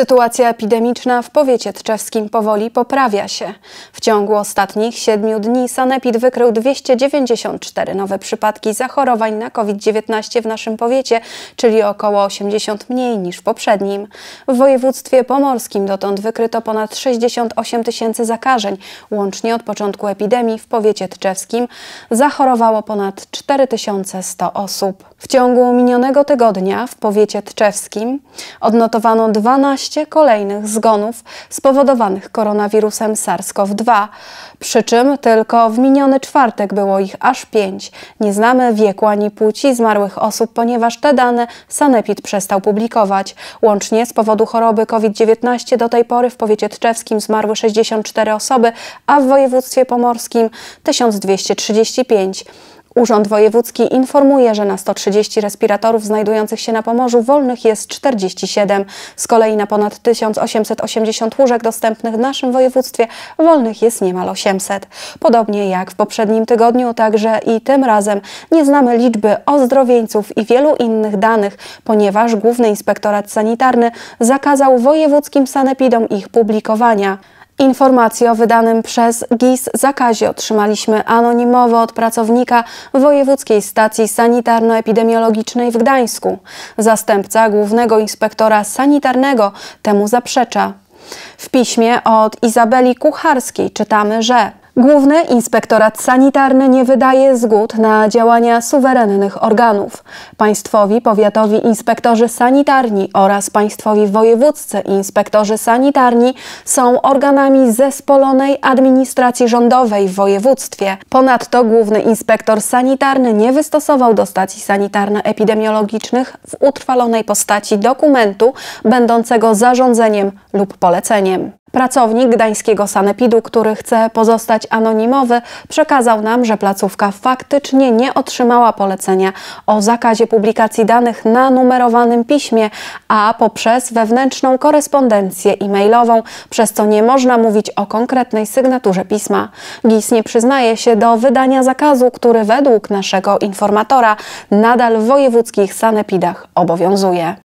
Sytuacja epidemiczna w powiecie tczewskim powoli poprawia się. W ciągu ostatnich 7 dni Sanepid wykrył 294 nowe przypadki zachorowań na COVID-19 w naszym powiecie, czyli około 80 mniej niż w poprzednim. W województwie pomorskim dotąd wykryto ponad 68 000 zakażeń. Łącznie od początku epidemii w powiecie tczewskim zachorowało ponad 4100 osób. W ciągu minionego tygodnia w powiecie tczewskim odnotowano 12 kolejnych zgonów spowodowanych koronawirusem SARS-CoV-2, przy czym tylko w miniony czwartek było ich aż 5. Nie znamy wieku ani płci zmarłych osób, ponieważ te dane Sanepid przestał publikować. Łącznie z powodu choroby COVID-19 do tej pory w powiecie tczewskim zmarły 64 osoby, a w województwie pomorskim 1235. Urząd Wojewódzki informuje, że na 130 respiratorów znajdujących się na Pomorzu wolnych jest 47. Z kolei na ponad 1880 łóżek dostępnych w naszym województwie wolnych jest niemal 800. Podobnie jak w poprzednim tygodniu, także i tym razem nie znamy liczby ozdrowieńców i wielu innych danych, ponieważ Główny Inspektorat Sanitarny zakazał wojewódzkim sanepidom ich publikowania. Informacje o wydanym przez GIS zakazie otrzymaliśmy anonimowo od pracownika Wojewódzkiej Stacji Sanitarno-Epidemiologicznej w Gdańsku. Zastępca Głównego Inspektora Sanitarnego temu zaprzecza. W piśmie od Izabeli Kucharskiej czytamy, że Główny Inspektorat Sanitarny nie wydaje zgód na działania suwerennych organów. Państwowi, powiatowi inspektorzy sanitarni oraz państwowi wojewódzcy inspektorzy sanitarni są organami zespolonej administracji rządowej w województwie. Ponadto Główny Inspektor Sanitarny nie wystosował do stacji sanitarno-epidemiologicznych w utrwalonej postaci dokumentu będącego zarządzeniem lub poleceniem. Pracownik gdańskiego sanepidu, który chce pozostać anonimowy, przekazał nam, że placówka faktycznie nie otrzymała polecenia o zakazie publikacji danych na numerowanym piśmie, a poprzez wewnętrzną korespondencję e-mailową, przez co nie można mówić o konkretnej sygnaturze pisma. GIS nie przyznaje się do wydania zakazu, który według naszego informatora nadal w wojewódzkich sanepidach obowiązuje.